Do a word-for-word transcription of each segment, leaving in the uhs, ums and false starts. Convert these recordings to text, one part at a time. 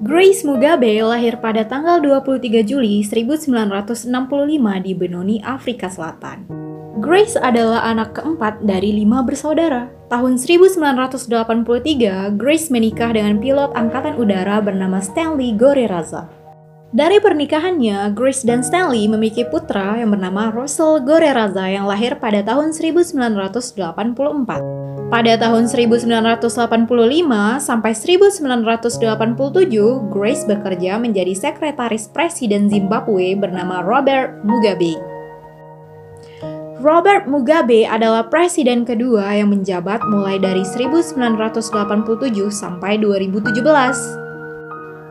Grace Mugabe lahir pada tanggal dua puluh tiga Juli seribu sembilan ratus enam puluh lima di Benoni, Afrika Selatan. Grace adalah anak keempat dari lima bersaudara. Tahun seribu sembilan ratus delapan puluh tiga, Grace menikah dengan pilot angkatan udara bernama Stanley Goreraza. Dari pernikahannya, Grace dan Stanley memiliki putra yang bernama Russell Goreraza yang lahir pada tahun seribu sembilan ratus delapan puluh empat. Pada tahun seribu sembilan ratus delapan puluh lima sampai seribu sembilan ratus delapan puluh tujuh, Grace bekerja menjadi sekretaris Presiden Zimbabwe bernama Robert Mugabe. Robert Mugabe adalah presiden kedua yang menjabat mulai dari seribu sembilan ratus delapan puluh tujuh sampai dua ribu tujuh belas.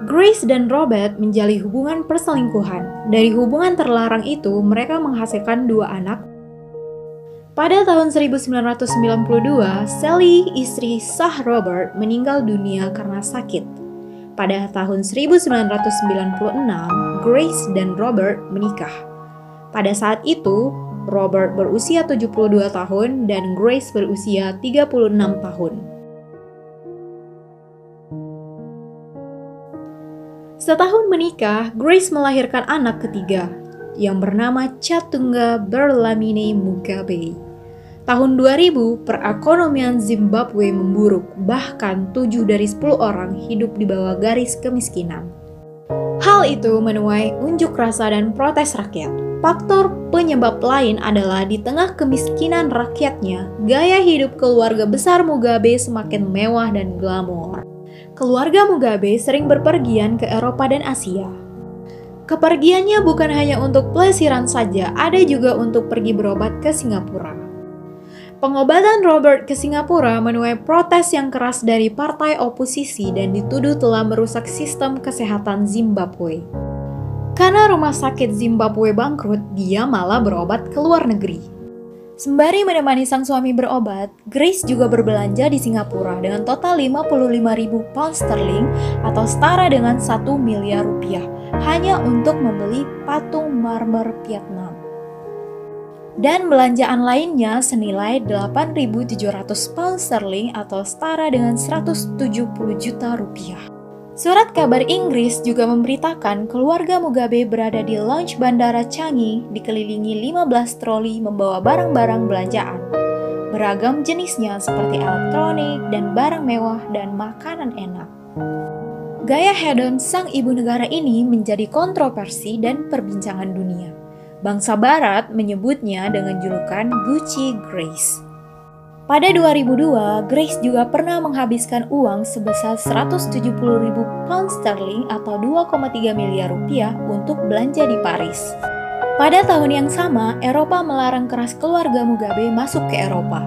Grace dan Robert menjalin hubungan perselingkuhan. Dari hubungan terlarang itu, mereka menghasilkan dua anak. Pada tahun seribu sembilan ratus sembilan puluh dua, Sally, istri sah Robert, meninggal dunia karena sakit. Pada tahun seribu sembilan ratus sembilan puluh enam, Grace dan Robert menikah. Pada saat itu, Robert berusia tujuh puluh dua tahun dan Grace berusia tiga puluh enam tahun. Setahun menikah, Grace melahirkan anak ketiga yang bernama Chatunga Berlamine Mugabe. Tahun dua ribu, perekonomian Zimbabwe memburuk, bahkan tujuh dari sepuluh orang hidup di bawah garis kemiskinan. Hal itu menuai unjuk rasa dan protes rakyat. Faktor penyebab lain adalah di tengah kemiskinan rakyatnya, gaya hidup keluarga besar Mugabe semakin mewah dan glamor. Keluarga Mugabe sering berpergian ke Eropa dan Asia. Kepergiannya bukan hanya untuk pelesiran saja, ada juga untuk pergi berobat ke Singapura. Pengobatan Robert ke Singapura menuai protes yang keras dari partai oposisi dan dituduh telah merusak sistem kesehatan Zimbabwe. Karena rumah sakit Zimbabwe bangkrut, dia malah berobat ke luar negeri. Sembari menemani sang suami berobat, Grace juga berbelanja di Singapura dengan total lima puluh lima ribu pound sterling atau setara dengan satu miliar rupiah, hanya untuk membeli patung marmer Vietnam. Dan belanjaan lainnya senilai delapan ribu tujuh ratus pound sterling atau setara dengan seratus tujuh puluh juta rupiah. Surat kabar Inggris juga memberitakan keluarga Mugabe berada di lounge bandara Changi dikelilingi lima belas troli membawa barang-barang belanjaan. Beragam jenisnya seperti elektronik dan barang mewah dan makanan enak. Gaya hedon sang ibu negara ini menjadi kontroversi dan perbincangan dunia. Bangsa Barat menyebutnya dengan julukan Gucci Grace. Pada dua ribu dua, Grace juga pernah menghabiskan uang sebesar seratus tujuh puluh ribu pound sterling atau dua koma tiga miliar rupiah untuk belanja di Paris. Pada tahun yang sama, Eropa melarang keras keluarga Mugabe masuk ke Eropa.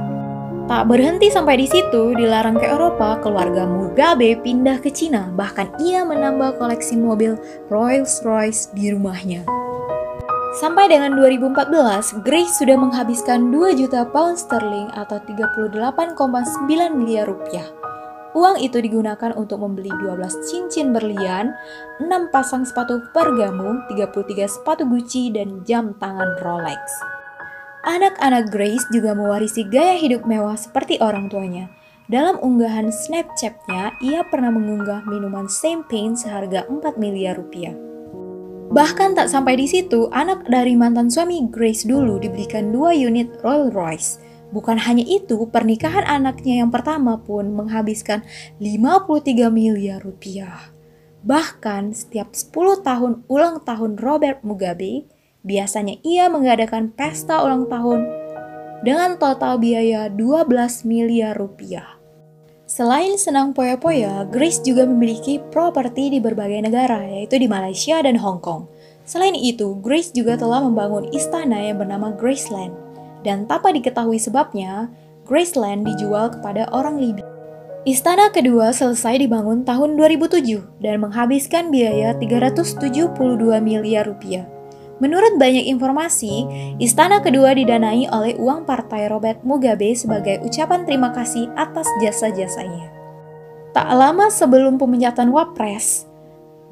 Tak berhenti sampai di situ, dilarang ke Eropa, keluarga Mugabe pindah ke Cina, bahkan ia menambah koleksi mobil Rolls-Royce di rumahnya. Sampai dengan dua ribu empat belas, Grace sudah menghabiskan dua juta pound sterling atau tiga puluh delapan koma sembilan miliar rupiah. Uang itu digunakan untuk membeli dua belas cincin berlian, enam pasang sepatu Bergamont, tiga puluh tiga sepatu Gucci, dan jam tangan Rolex. Anak-anak Grace juga mewarisi gaya hidup mewah seperti orang tuanya. Dalam unggahan Snapchat-nya, ia pernah mengunggah minuman champagne seharga empat miliar rupiah. Bahkan tak sampai di situ, anak dari mantan suami Grace dulu dibelikan dua unit Rolls-Royce. Bukan hanya itu, pernikahan anaknya yang pertama pun menghabiskan lima puluh tiga miliar rupiah. Bahkan setiap sepuluh tahun ulang tahun Robert Mugabe, biasanya ia mengadakan pesta ulang tahun dengan total biaya dua belas miliar rupiah. Selain senang poya-poya, Grace juga memiliki properti di berbagai negara, yaitu di Malaysia dan Hong Kong. Selain itu, Grace juga telah membangun istana yang bernama Graceland. Dan tanpa diketahui sebabnya, Graceland dijual kepada orang Libya. Istana kedua selesai dibangun tahun dua ribu tujuh dan menghabiskan biaya tiga ratus tujuh puluh dua miliar rupiah. Menurut banyak informasi, istana kedua didanai oleh uang partai Robert Mugabe sebagai ucapan terima kasih atas jasa-jasanya. Tak lama sebelum pemecatan Wapres,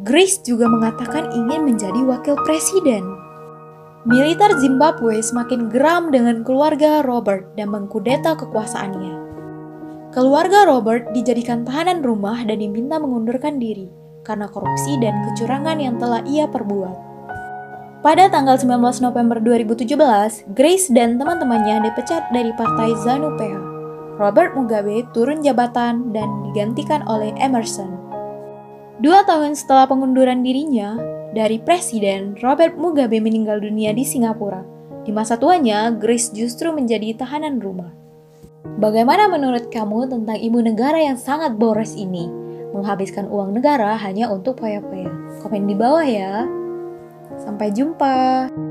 Grace juga mengatakan ingin menjadi wakil presiden. Militer Zimbabwe semakin geram dengan keluarga Robert dan mengkudeta kekuasaannya. Keluarga Robert dijadikan tahanan rumah dan diminta mengundurkan diri. karena korupsi dan kecurangan yang telah ia perbuat. Pada tanggal sembilan belas November dua ribu tujuh belas, Grace dan teman-temannya dipecat dari partai Zanu P F. Robert Mugabe turun jabatan dan digantikan oleh Emmerson. Dua tahun setelah pengunduran dirinya dari presiden, Robert Mugabe meninggal dunia di Singapura. Di masa tuanya, Grace justru menjadi tahanan rumah. Bagaimana menurut kamu tentang ibu negara yang sangat boros ini? Menghabiskan uang negara hanya untuk foya-foya. Komen di bawah ya. Sampai jumpa.